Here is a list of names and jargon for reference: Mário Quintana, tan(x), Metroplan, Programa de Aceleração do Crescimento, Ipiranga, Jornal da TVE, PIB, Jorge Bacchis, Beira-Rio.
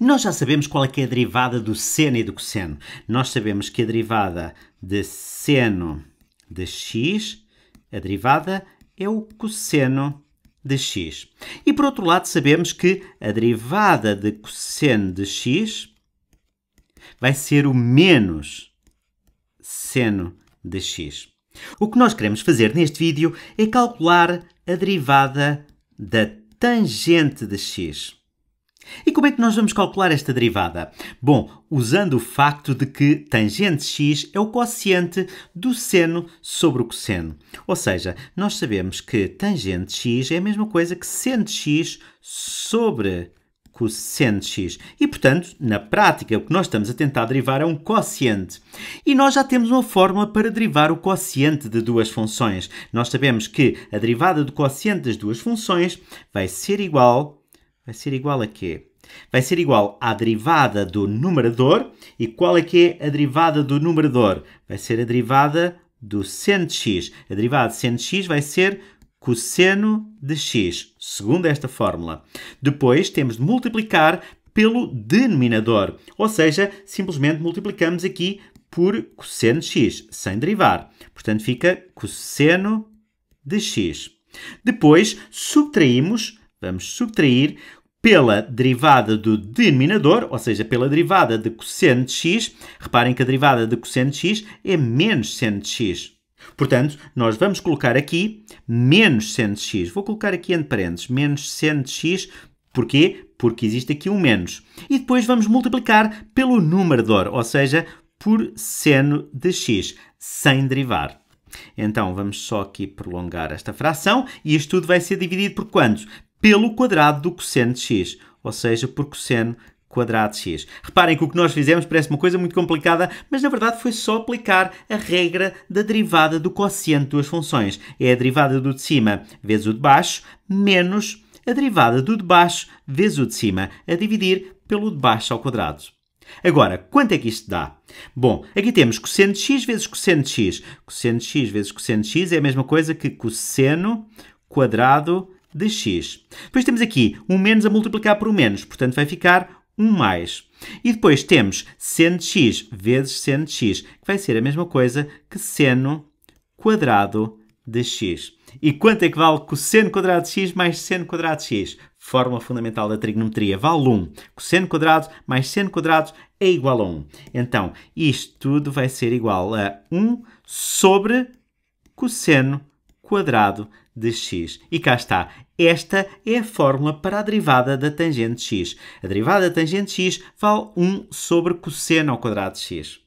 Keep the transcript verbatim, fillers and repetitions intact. Nós já sabemos qual é que é a derivada do seno e do cosseno. Nós sabemos que a derivada de seno de x, a derivada é o cosseno de x. E, por outro lado, sabemos que a derivada de cosseno de x vai ser o menos seno de x. O que nós queremos fazer neste vídeo é calcular a derivada da tangente de x. E como é que nós vamos calcular esta derivada? Bom, usando o facto de que tangente x é o quociente do seno sobre o cosseno. Ou seja, nós sabemos que tangente x é a mesma coisa que seno de x sobre cosseno de x. E, portanto, na prática, o que nós estamos a tentar derivar é um quociente. E nós já temos uma fórmula para derivar o quociente de duas funções. Nós sabemos que a derivada do quociente das duas funções vai ser igual... Vai ser igual a quê? Vai ser igual à derivada do numerador. E qual é que é a derivada do numerador? Vai ser a derivada do seno de x. A derivada de seno de x vai ser cosseno de x, segundo esta fórmula. Depois temos de multiplicar pelo denominador. Ou seja, simplesmente multiplicamos aqui por cosseno de x, sem derivar. Portanto, fica cosseno de x. Depois, subtraímos... Vamos subtrair pela derivada do denominador, ou seja, pela derivada de cosseno de x. Reparem que a derivada de cosseno de x é menos seno de x. Portanto, nós vamos colocar aqui menos seno de x. Vou colocar aqui entre parênteses, menos seno de x. Porquê? Porque existe aqui um menos. E depois vamos multiplicar pelo numerador, ou seja, por seno de x, sem derivar. Então, vamos só aqui prolongar esta fração. E isto tudo vai ser dividido por quantos? Pelo quadrado do cosseno de x, ou seja, por cosseno quadrado de x. Reparem que o que nós fizemos parece uma coisa muito complicada, mas na verdade foi só aplicar a regra da derivada do quociente de duas funções. É a derivada do de cima vezes o de baixo, menos a derivada do de baixo vezes o de cima, a dividir pelo de baixo ao quadrado. Agora, quanto é que isto dá? Bom, aqui temos cosseno de x vezes cosseno de x. Cosseno de x vezes cosseno de x é a mesma coisa que cosseno quadrado de x. Depois temos aqui um menos a multiplicar por um menos, portanto vai ficar um mais. E depois temos seno de x vezes seno de x, que vai ser a mesma coisa que seno quadrado de x. E quanto é que vale cosseno quadrado de x mais seno quadrado de x? Fórmula fundamental da trigonometria, vale um. Cosseno quadrado mais seno quadrado é igual a um. Então, isto tudo vai ser igual a um sobre cosseno quadrado de x. E cá está. Esta é a fórmula para a derivada da tangente de x. A derivada da tangente de x vale um sobre cosseno ao quadrado de x.